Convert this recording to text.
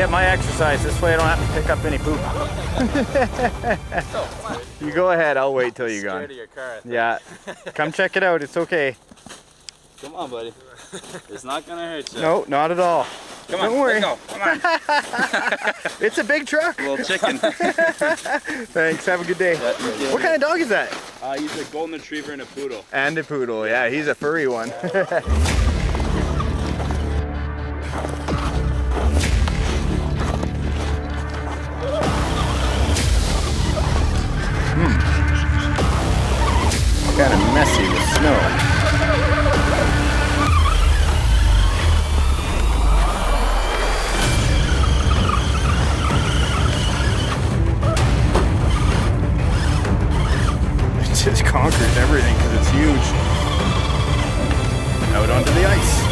get my exercise. This way I don't have to pick up any poop. You go ahead. I'll wait till you're gone. Your car, yeah. Come check it out. It's okay. Come on, buddy. It's not going to hurt you. No, not at all. Come on, don't worry. Go. Come on. It's a big truck. A little chicken. Thanks. Have a good day. Yeah. What kind of dog is that? He's a golden retriever and a poodle. And a poodle. Yeah, he's a furry one. Kind of messy with snow. It just conquers everything because it's huge. Out onto the ice.